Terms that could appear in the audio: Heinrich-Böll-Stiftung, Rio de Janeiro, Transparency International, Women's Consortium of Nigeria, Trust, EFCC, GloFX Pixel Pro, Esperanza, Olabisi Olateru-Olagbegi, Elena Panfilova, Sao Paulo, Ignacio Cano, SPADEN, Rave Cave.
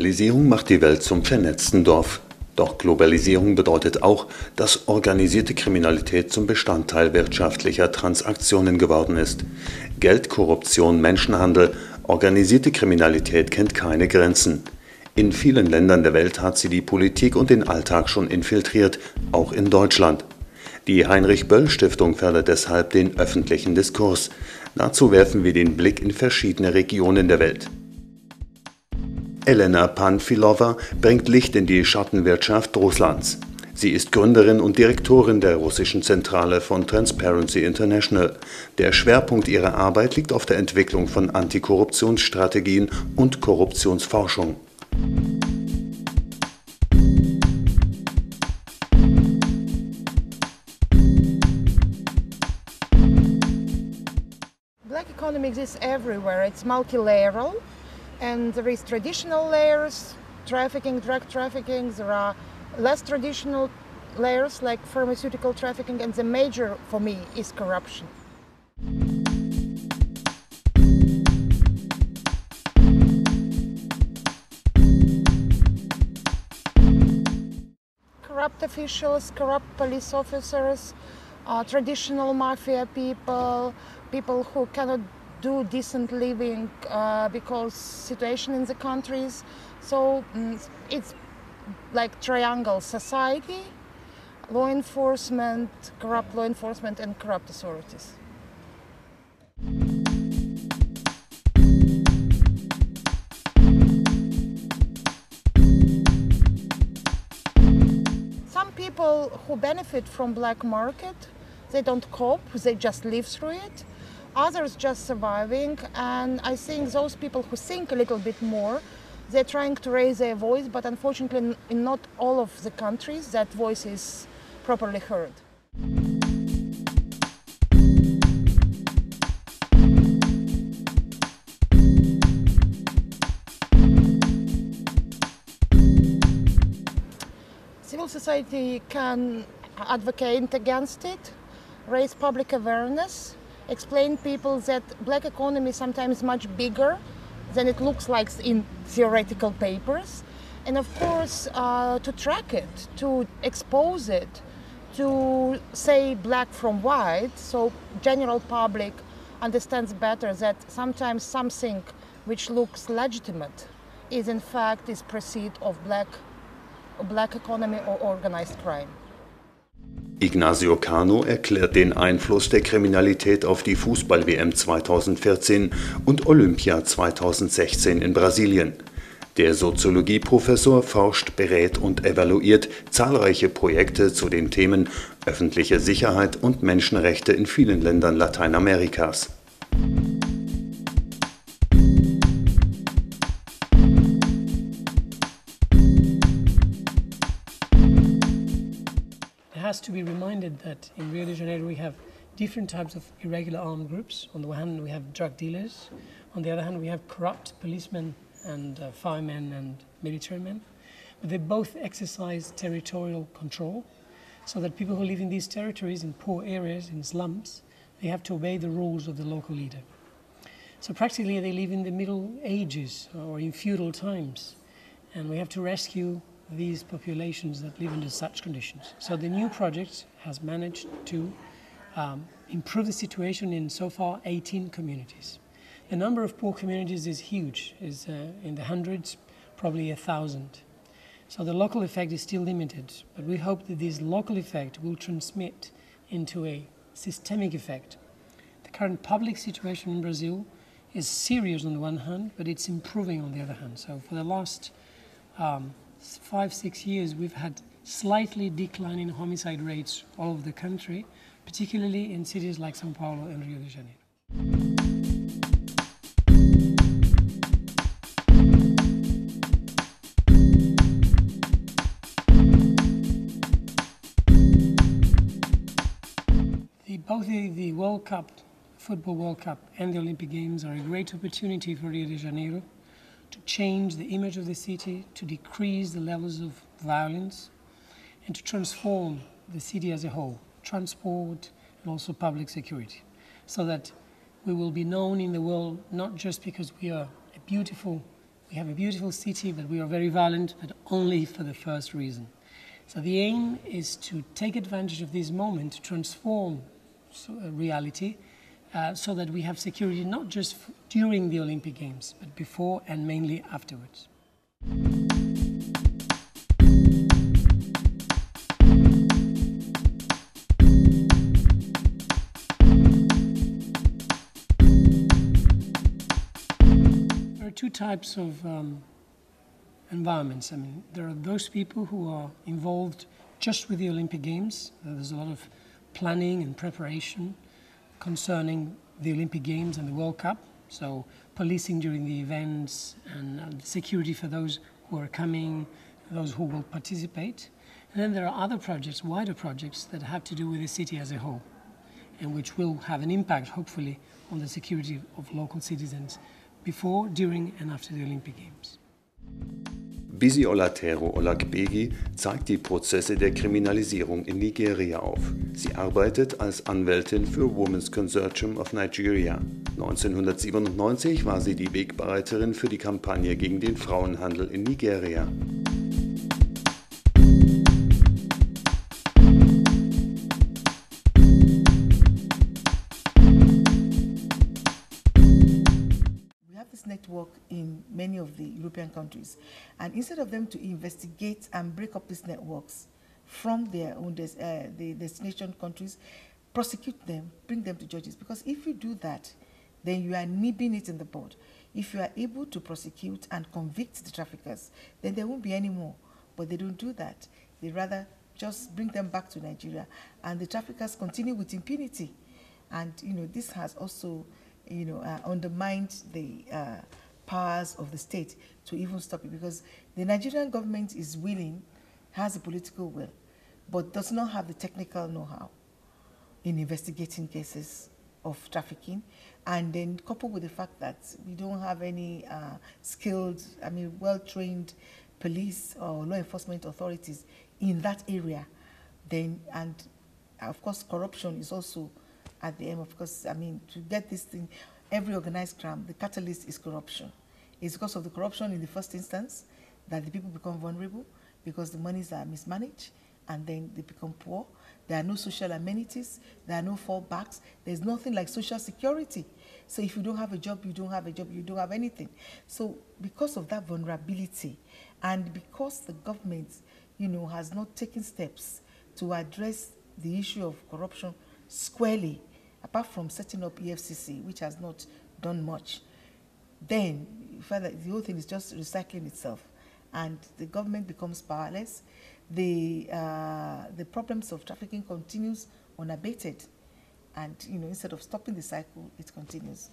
Globalisierung macht die Welt zum vernetzten Dorf. Doch Globalisierung bedeutet auch, dass organisierte Kriminalität zum Bestandteil wirtschaftlicher Transaktionen geworden ist. Geld, Korruption, Menschenhandel, organisierte Kriminalität kennt keine Grenzen. In vielen Ländern der Welt hat sie die Politik und den Alltag schon infiltriert, auch in Deutschland. Die Heinrich-Böll-Stiftung fördert deshalb den öffentlichen Diskurs. Dazu werfen wir den Blick in verschiedene Regionen der Welt. Elena Panfilova bringt Licht in die Schattenwirtschaft Russlands. Sie ist Gründerin und Direktorin der russischen Zentrale von Transparency International. Der Schwerpunkt ihrer Arbeit liegt auf der Entwicklung von Antikorruptionsstrategien und Korruptionsforschung. Black economy exists everywhere. It's multilayeral, and there is traditional layers, trafficking, drug trafficking. There are less traditional layers like pharmaceutical trafficking, and the major for me is corruption. Corrupt officials, corrupt police officers, traditional mafia people, people who cannot do decent living because situation in the countries. So it's like triangle: society, law enforcement, corrupt law enforcement, and corrupt authorities. People who benefit from black market, they don't cope, they just live through it. Others just surviving, and I think those people who think a little bit more, they're trying to raise their voice, but unfortunately in not all of the countries that voice is properly heard. Society can advocate against it, raise public awareness, explain people that black economy is sometimes much bigger than it looks like in theoretical papers, and of course to track it, to expose it, to say black from white, so general public understands better that sometimes something which looks legitimate is in fact is proceed of black economy or organized crime. Ignacio Cano erklärt den Einfluss der Kriminalität auf die Fußball-WM 2014 und Olympia 2016 in Brasilien. Der Soziologieprofessor forscht, berät und evaluiert zahlreiche Projekte zu den Themen öffentliche Sicherheit und Menschenrechte in vielen Ländern Lateinamerikas. Has to be reminded that in Rio de Janeiro we have different types of irregular armed groups. On the one hand we have drug dealers, on the other hand we have corrupt policemen and firemen and military men. But they both exercise territorial control, so that people who live in these territories, in poor areas, in slums, they have to obey the rules of the local leader. So practically they live in the Middle Ages or in feudal times, and we have to rescue these populations that live under such conditions. So the new project has managed to improve the situation in so far 18 communities. The number of poor communities is huge, is in the hundreds, probably 1,000. So the local effect is still limited, but we hope that this local effect will transmit into a systemic effect. The current public situation in Brazil is serious on the one hand, but it's improving on the other hand. So for the last 5-6 years we've had slightly declining homicide rates all over the country, particularly in cities like Sao Paulo and Rio de Janeiro. Both the World Cup, Football World Cup and the Olympic Games are a great opportunity for Rio de Janeiro to change the image of the city, to decrease the levels of violence, and to transform the city as a whole, transport and also public security, so that we will be known in the world not just because we are a beautiful We have a beautiful city, but we are very violent, but only for the first reason. So the aim is to take advantage of this moment to transform reality so that we have security not just during the Olympic Games, but before and mainly afterwards. Two types of environments. I mean, there are those people who are involved just with the Olympic Games. There's a lot of planning and preparation concerning the Olympic Games and the World Cup. So policing during the events and security for those who are coming, those who will participate. And then there are other projects, wider projects, that have to do with the city as a whole and which will have an impact, hopefully, on the security of local citizens before, during and after the Olympic Games. Olabisi Olateru-Olagbegi zeigt die Prozesse der Kriminalisierung in Nigeria auf. Sie arbeitet als Anwältin für Women's Consortium of Nigeria. 1997 war sie die Wegbereiterin für die Kampagne gegen den Frauenhandel in Nigeria. Network in many of the European countries, and instead of them to investigate and break up these networks from their own the destination countries, prosecute them, bring them to judges, because if you do that, then you are nibbling it in the bud. If you are able to prosecute and convict the traffickers, then there won't be any more, but they don't do that. They rather just bring them back to Nigeria, and the traffickers continue with impunity. And you know, this has also undermined the powers of the state to even stop it, because the Nigerian government is willing, has the political will, but does not have the technical know-how in investigating cases of trafficking. And then coupled with the fact that we don't have any skilled, well-trained police or law enforcement authorities in that area, then, and of course corruption is also at the end, of course, to get this thing, every organized crime, the catalyst is corruption. It's because of the corruption in the first instance that the people become vulnerable, because the monies are mismanaged and then they become poor. There are no social amenities, there are no fallbacks, there's nothing like social security. So if you don't have a job, you don't have a job, you don't have anything. So because of that vulnerability, and because the government, has not taken steps to address the issue of corruption squarely, apart from setting up EFCC, which has not done much, then further, the whole thing is just recycling itself, and the government becomes powerless. The problems of trafficking continues unabated, and instead of stopping the cycle, it continues.